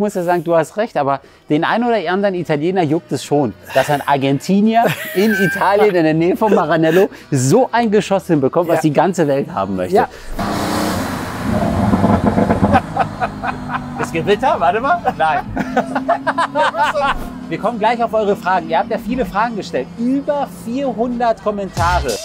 muss ja sagen, du hast recht, aber den einen oder anderen Italiener juckt es schon, dass ein Argentinier in Italien in der Nähe von Maranello so ein Geschoss hinbekommt, was die ganze Welt haben möchte. Ja. Das Gewitter, warte mal. Nein. Wir kommen gleich auf eure Fragen. Ihr habt ja viele Fragen gestellt. Über 400 Kommentare.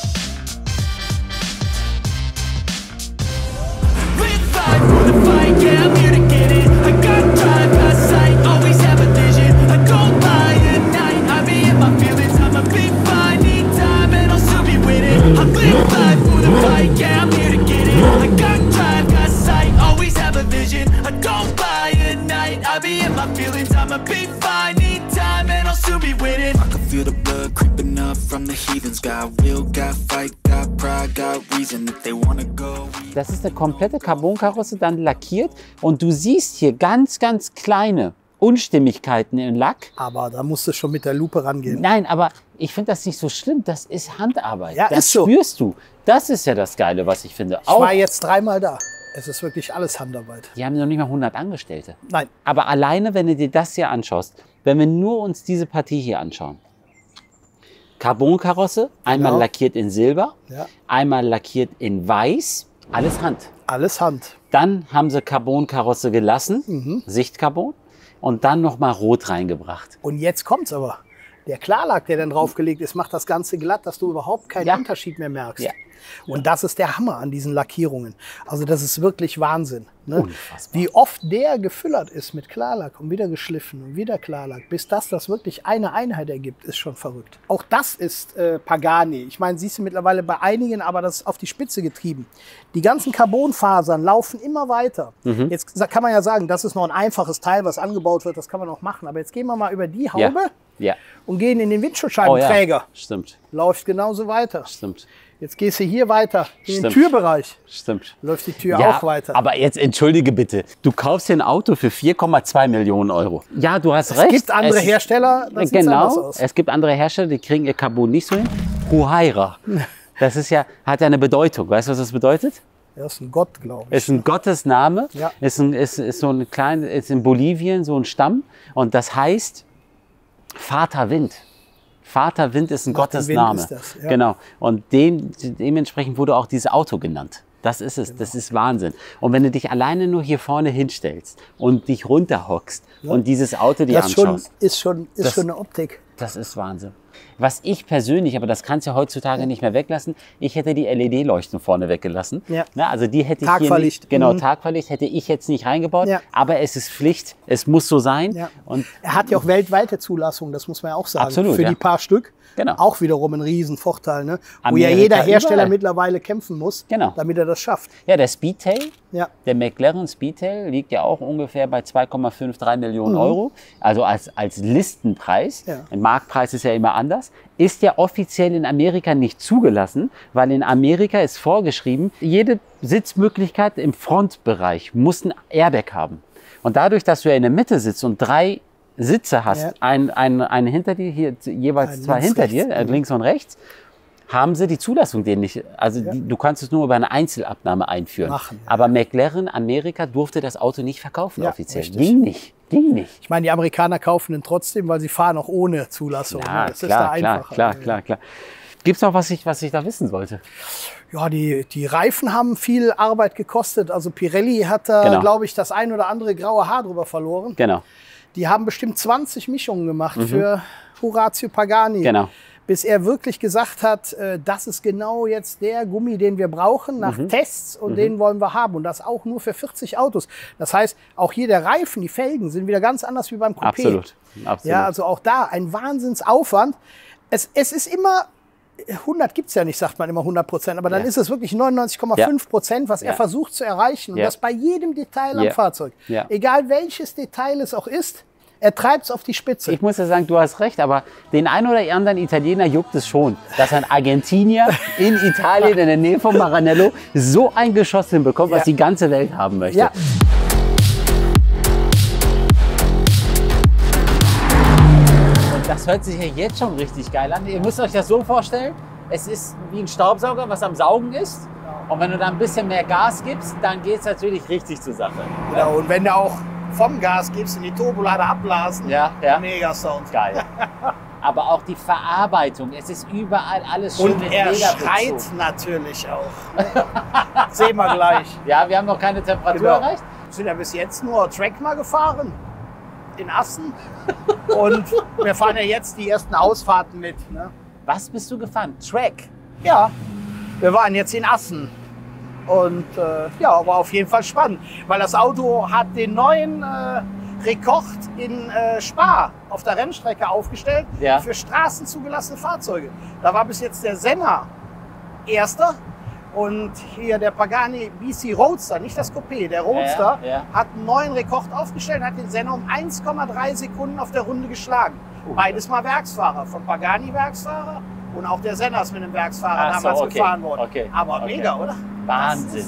Das ist eine komplette Carbonkarosse, dann lackiert, und du siehst hier ganz, ganz kleine Unstimmigkeiten im Lack. Aber da musst du schon mit der Lupe rangehen. Nein, aber ich finde das nicht so schlimm. Das ist Handarbeit. Ja, das ist so. Spürst du. Das ist ja das Geile, was ich finde. Ich war jetzt dreimal da. Es ist wirklich alles Handarbeit. Die haben noch nicht mal 100 Angestellte. Nein. Aber alleine, wenn du dir das hier anschaust, wenn wir nur uns diese Partie hier anschauen. Carbonkarosse, einmal lackiert in Silber, einmal lackiert in Weiß. Alles Hand. Alles Hand. Dann haben sie Carbonkarosse gelassen, Sichtcarbon, und dann nochmal Rot reingebracht. Und jetzt kommt's aber. Der Klarlack, der dann draufgelegt ist, macht das Ganze glatt, dass du überhaupt keinen Unterschied mehr merkst. Ja. Und das ist der Hammer an diesen Lackierungen. Also das ist wirklich Wahnsinn, ne? Unfassbar. Wie oft der gefüllert ist mit Klarlack und wieder geschliffen und wieder Klarlack, bis das wirklich eine Einheit ergibt, ist schon verrückt. Auch das ist Pagani. Ich meine, siehst du mittlerweile bei einigen, aber das ist auf die Spitze getrieben. Die ganzen Carbonfasern laufen immer weiter. Jetzt kann man ja sagen, das ist noch ein einfaches Teil, was angebaut wird, das kann man auch machen. Aber jetzt gehen wir mal über die Haube und gehen in den Windschutzscheibenträger. Stimmt. Läuft genauso weiter. Stimmt. Jetzt gehst du hier weiter, in den Türbereich. Stimmt. Läuft die Tür auch weiter. Aber jetzt entschuldige bitte, du kaufst dir ein Auto für 4,2 Millionen Euro. Ja, du hast recht. Es gibt andere Hersteller, das sieht anders aus. Es gibt andere Hersteller, die kriegen ihr Carbon nicht so hin. Huayra, das ist ja, hat ja eine Bedeutung. Weißt du, was das bedeutet? Er ist ein Gott, glaube ich. Ist ein Gottesname. Ja. Ist so ein kleines, ist in Bolivien so ein Stamm. Und das heißt Vater Wind. Vater Wind ist ein Gottesname. Ja. Genau. Und dementsprechend wurde auch dieses Auto genannt. Das ist es. Genau. Das ist Wahnsinn. Und wenn du dich alleine nur hier vorne hinstellst und dich runterhockst und dieses Auto dir anschaust. Das ist schon eine Optik. Das ist Wahnsinn. Was ich persönlich, aber das kannst du ja heutzutage nicht mehr weglassen, ich hätte die LED-Leuchten vorne weggelassen. Ja. Na, also die hätte ich hier nicht, Tagfahrlicht hätte ich jetzt nicht reingebaut, aber es ist Pflicht, es muss so sein. Ja. Und er hat ja auch weltweite Zulassung, das muss man ja auch sagen, absolut, für die paar Stück. Genau. Auch wiederum ein Riesenvorteil, ne? Wo ja jeder Hersteller mittlerweile kämpfen muss, damit er das schafft. Ja, der Speedtail, der McLaren Speedtail liegt ja auch ungefähr bei 2,53 Millionen Euro, also als Listenpreis. Ja. Ein Marktpreis ist ja immer anders. Ist ja offiziell in Amerika nicht zugelassen, weil in Amerika ist vorgeschrieben, jede Sitzmöglichkeit im Frontbereich muss ein Airbag haben. Und dadurch, dass du ja in der Mitte sitzt und drei Sitze hast, einen hinter dir, hier jeweils zwei hinter dir, links und rechts, haben sie die Zulassung denen nicht. Also du kannst es nur über eine Einzelabnahme einführen. Aber McLaren Amerika durfte das Auto nicht verkaufen offiziell. Richtig. Ging nicht. Ging nicht. Ich meine, die Amerikaner kaufen den trotzdem, weil sie fahren auch ohne Zulassung. Ja, das ist da einfacher. Klar. Gibt es noch was ich da wissen sollte? Ja, die Reifen haben viel Arbeit gekostet. Also Pirelli hat da, glaube ich, das ein oder andere graue Haar drüber verloren. Genau. Die haben bestimmt 20 Mischungen gemacht für Horacio Pagani. Genau. Bis er wirklich gesagt hat, das ist genau jetzt der Gummi, den wir brauchen nach Tests und den wollen wir haben. Und das auch nur für 40 Autos. Das heißt, auch hier der Reifen, die Felgen sind wieder ganz anders wie beim Coupé. Absolut. Absolut. Ja, also auch da ein Wahnsinnsaufwand. Es ist immer, 100 gibt es ja nicht, sagt man immer 100%, aber dann ist es wirklich 99,5%, was er versucht zu erreichen. Und das bei jedem Detail am Fahrzeug. Ja. Egal welches Detail es auch ist. Er treibt es auf die Spitze. Ich muss ja sagen, du hast recht, aber den einen oder anderen Italiener juckt es schon, dass ein Argentinier in Italien in der Nähe von Maranello so ein Geschoss hinbekommt, was die ganze Welt haben möchte. Ja. Und das hört sich ja jetzt schon richtig geil an. Ihr müsst euch das so vorstellen, es ist wie ein Staubsauger, was am Saugen ist. Und wenn du da ein bisschen mehr Gas gibst, dann geht es natürlich richtig zur Sache. Genau, und wenn du auch vom Gas gibst in die Turbolader abblasen. Ja, ja. Mega Sound. Geil. Aber auch die Verarbeitung, es ist überall alles schön. Und er schreit natürlich auch. Sehen wir gleich. Ja, wir haben noch keine Temperatur erreicht. Wir sind ja bis jetzt nur Track mal gefahren in Assen. Und wir fahren ja jetzt die ersten Ausfahrten mit. Ne? Was bist du gefahren? Track? Ja, wir waren jetzt in Assen. Und ja, war auf jeden Fall spannend, weil das Auto hat den neuen Rekord in Spa auf der Rennstrecke aufgestellt, ja, für straßenzugelassene Fahrzeuge. Da war bis jetzt der Senna Erster und hier der Pagani BC Roadster, nicht das Coupé, der Roadster, ja, ja, hat einen neuen Rekord aufgestellt, hat den Senna um 1,3 Sekunden auf der Runde geschlagen. Beides mal Werksfahrer, von Pagani Werksfahrer und auch der Senna ist mit einem Werksfahrer damals gefahren worden. Okay. Aber mega, oder? Wahnsinn.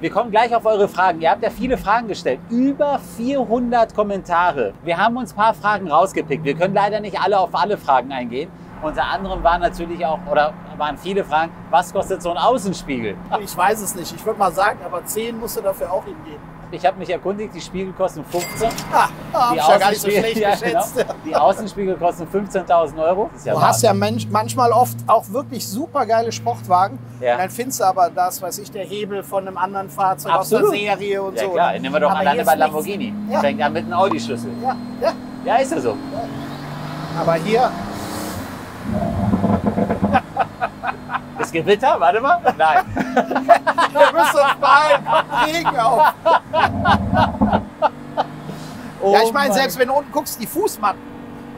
Wir kommen gleich auf eure Fragen. Ihr habt ja viele Fragen gestellt. Über 400 Kommentare. Wir haben uns ein paar Fragen rausgepickt. Wir können leider nicht alle auf alle Fragen eingehen. Unter anderem waren natürlich auch, oder waren viele Fragen, was kostet so ein Außenspiegel? Ich weiß es nicht. Ich würde mal sagen, aber 10 musste dafür auch hingehen. Ich habe mich erkundigt, die Spiegel kosten 15. Die Außenspiegel, gar nicht so schlecht geschätzt. Ja, genau. Die Außenspiegel kosten 15.000 €. Ja, du hast ja manchmal oft auch wirklich super geile Sportwagen. Ja. Und dann findest du aber das, weiß ich, der Hebel von einem anderen Fahrzeug aus der Serie und ja, so. Ja, nehmen wir doch alleine bei Lamborghini. Ja. Fängt an mit einem Audi-Schlüssel. Ja. Ja, ja, ist ja so. Ja. Aber hier... Das Gewitter, warte mal. Nein. Wir müssen uns beeilen, kommt Regen auf. Oh ja, ich meine, selbst wenn du unten guckst, die Fußmatten.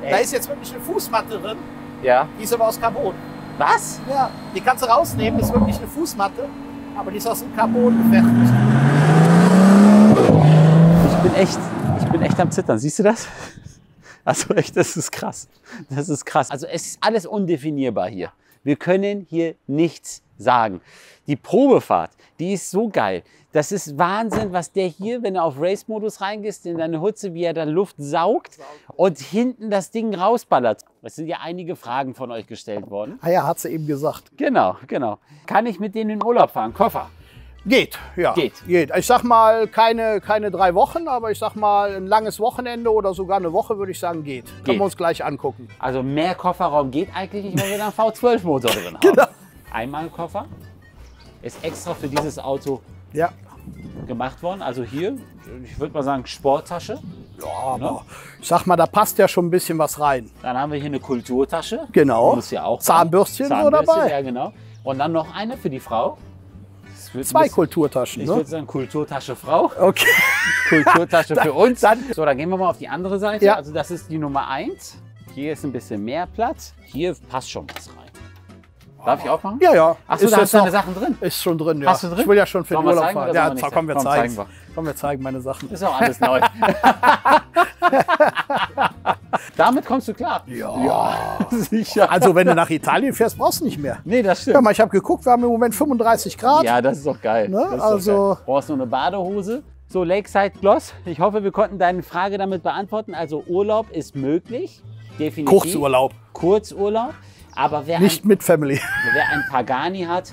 Echt? Da ist jetzt wirklich eine Fußmatte drin. Ja. Die ist aber aus Carbon. Was? Ja, die kannst du rausnehmen, das ist wirklich eine Fußmatte. Aber die ist aus dem Carbon gefertigt. Ich bin echt am Zittern, siehst du das? Also echt, das ist krass. Das ist krass. Also es ist alles undefinierbar hier. Wir können hier nichts sagen. Die Probefahrt, die ist so geil. Das ist Wahnsinn, was der hier, wenn er auf Race-Modus reingehst, in deine Hutze, wie er dann Luft saugt und hinten das Ding rausballert. Es sind ja einige Fragen von euch gestellt worden. Ah ja, hat sie eben gesagt. Genau, genau. Kann ich mit denen in Urlaub fahren? Koffer? Geht, ja. Geht. Ich sag mal, keine 3 Wochen, aber ich sag mal, ein langes Wochenende oder sogar eine Woche, würde ich sagen, geht. Können wir uns gleich angucken. Also mehr Kofferraum geht eigentlich nicht, wenn wir da einen V12-Motor drin haben. Genau. Einmalkoffer ist extra für dieses Auto gemacht worden. Also hier, ich würde mal sagen, Sporttasche. Ja, aber ich sag mal, da passt ja schon ein bisschen was rein. Dann haben wir hier eine Kulturtasche. Genau. Muss ja auch Zahnbürstchen so dabei. Ja, genau. Und dann noch eine für die Frau. 2 Kulturtaschen, ne? Ich würde sagen, Kulturtasche Frau. Okay. Kulturtasche für uns. So, dann gehen wir mal auf die andere Seite. Ja. Also das ist die Nummer 1. Hier ist ein bisschen mehr Platz. Hier passt schon was rein. Darf ich aufmachen? Ja, ja. Achso, da hast du deine Sachen drin? Ist schon drin, ja. Hast du drin? Ich will ja schon für den Urlaub fahren. Ja, komm, wir zeigen. Komm, wir zeigen meine Sachen. Ist auch alles neu. Damit kommst du klar. Ja, ja, sicher. Also wenn du nach Italien fährst, brauchst du nicht mehr. Nee, das stimmt. Hör mal, ich habe geguckt, wir haben im Moment 35 Grad. Ja, das ist doch geil. Ne? Also brauchst du eine Badehose. So, Lakeside Gloss. Ich hoffe, wir konnten deine Frage damit beantworten. Also Urlaub ist möglich. Definitiv. Kurzurlaub. Kurzurlaub. Aber wer nicht mit Family. Wer ein Pagani hat,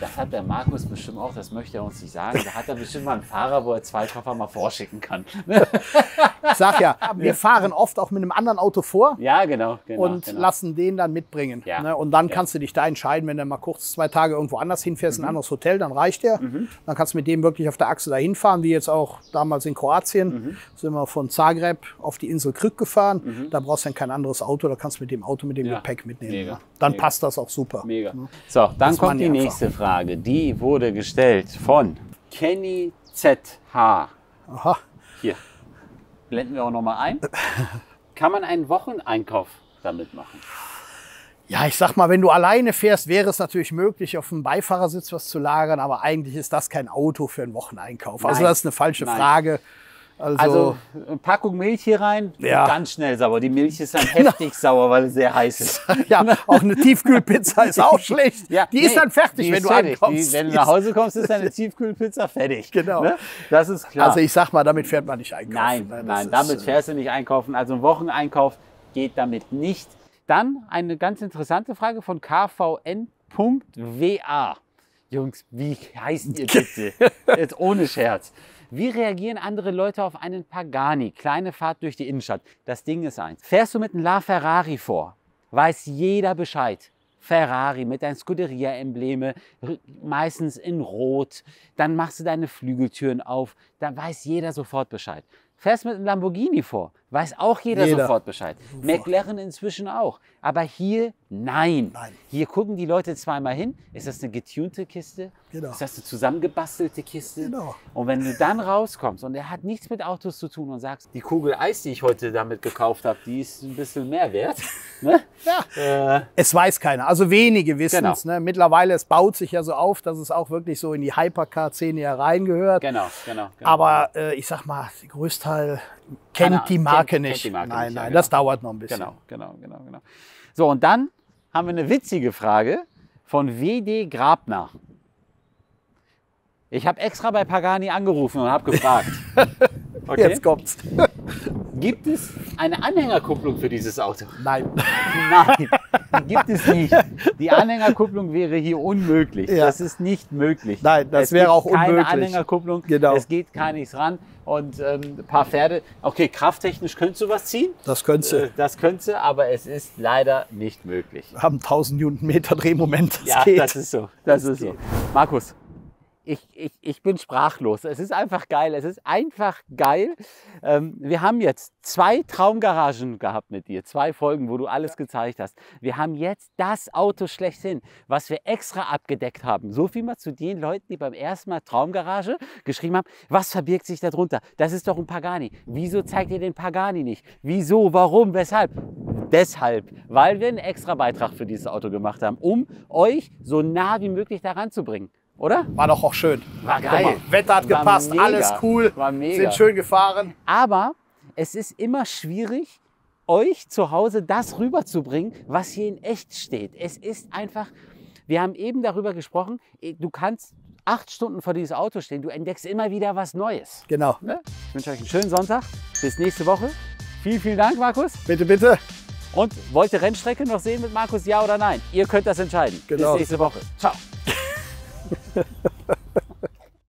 das hat der Markus bestimmt auch, das möchte er uns nicht sagen, da hat er bestimmt mal einen Fahrer, wo er 2 Koffer mal vorschicken kann. Ich sag ja, wir fahren oft auch mit einem anderen Auto vor, ja, genau, und lassen den dann mitbringen. Ja. Und dann kannst du dich da entscheiden, wenn du mal kurz 2 Tage irgendwo anders hinfährst, in ein anderes Hotel, dann reicht der. Mhm. Dann kannst du mit dem wirklich auf der Achse da hinfahren, wie jetzt auch damals in Kroatien. Sind wir von Zagreb auf die Insel Krk gefahren, da brauchst du dann kein anderes Auto, da kannst du mit dem Auto, mit dem Gepäck mitnehmen. Mega. Dann passt das auch super. Mega. So, dann kommt die nächste Frage, die wurde gestellt von Kenny ZH. Aha. Hier blenden wir auch noch mal ein. Kann man einen Wocheneinkauf damit machen? Ja, ich sag mal, wenn du alleine fährst, wäre es natürlich möglich, auf dem Beifahrersitz was zu lagern, aber eigentlich ist das kein Auto für einen Wocheneinkauf. Nein. Also das ist eine falsche Frage. Also eine Packung Milch hier rein, ganz schnell sauer. Die Milch ist dann heftig sauer, weil es sehr heiß ist. Ja, auch eine Tiefkühlpizza ist auch schlecht. Ja, die ist dann fertig, wenn du ankommst. Wenn du nach Hause kommst, ist deine Tiefkühlpizza fertig. Genau. Ne? Das ist klar. Also ich sag mal, damit fährt man nicht einkaufen. Nein, damit fährst du nicht einkaufen. Also ein Wocheneinkauf geht damit nicht. Dann eine ganz interessante Frage von kvn.wa. Jungs, wie heißt ihr bitte? Jetzt ohne Scherz. Wie reagieren andere Leute auf einen Pagani? Kleine Fahrt durch die Innenstadt. Das Ding ist eins. Fährst du mit einem La Ferrari vor, weiß jeder Bescheid. Ferrari mit deinen Scuderia-Embleme, meistens in Rot. Dann machst du deine Flügeltüren auf, dann weiß jeder sofort Bescheid. Fährst mit einem Lamborghini vor, weiß auch jeder sofort Bescheid. McLaren inzwischen auch. Aber hier nein. Hier gucken die Leute zweimal hin. Ist das eine getunte Kiste? Genau. Ist das eine zusammengebastelte Kiste? Genau. Und wenn du dann rauskommst und er hat nichts mit Autos zu tun und sagst, die Kugel Eis, die ich heute damit gekauft habe, die ist ein bisschen mehr wert. Ne? Ja. Es weiß keiner. Also wenige wissen es. Ne? Mittlerweile, es baut sich ja so auf, dass es auch wirklich so in die Hypercar-Szene hereingehört. Genau. Aber ich sag mal, der größte Teil kennt die Marke nicht. Nein, das dauert noch ein bisschen. Genau. So, und dann haben wir eine witzige Frage von WD Grabner. Ich habe extra bei Pagani angerufen und habe gefragt. Okay. Jetzt kommt's. Gibt es eine Anhängerkupplung für dieses Auto? Nein, die gibt es nicht. Die Anhängerkupplung wäre hier unmöglich. Ja. Das ist nicht möglich. Nein, das wäre auch unmöglich. Es gibt keine Anhängerkupplung, genau. Es geht gar nichts ran. Und ein paar Pferde. Okay, krafttechnisch könntest du was ziehen. Das könntest du. Das könntest du, aber es ist leider nicht möglich. Wir haben 1000 Newtonmeter Drehmoment. Das geht. Das ist so. Das ist so. Markus. Ich bin sprachlos. Es ist einfach geil. Wir haben jetzt 2 Traumgaragen gehabt mit dir. 2 Folgen, wo du alles gezeigt hast. Wir haben jetzt das Auto schlechthin, was wir extra abgedeckt haben. So viel mal zu den Leuten, die beim ersten Mal Traumgarage geschrieben haben. Was verbirgt sich darunter? Das ist doch ein Pagani. Wieso zeigt ihr den Pagani nicht? Wieso? Warum? Weshalb? Deshalb, weil wir einen extra Beitrag für dieses Auto gemacht haben, um euch so nah wie möglich daran zu bringen. Oder? War doch auch schön. War geil. Wetter hat gepasst, alles cool, sind schön gefahren. Aber es ist immer schwierig, euch zu Hause das rüberzubringen, was hier in echt steht. Es ist einfach, wir haben eben darüber gesprochen, du kannst 8 Stunden vor dieses Auto stehen, du entdeckst immer wieder was Neues. Genau. Ich wünsche euch einen schönen Sonntag, bis nächste Woche. Vielen, vielen Dank, Markus. Bitte, bitte. Und wollt ihr Rennstrecke noch sehen mit Markus, ja oder nein? Ihr könnt das entscheiden. Genau. Bis nächste Woche. Ciao. Ha, ha, ha.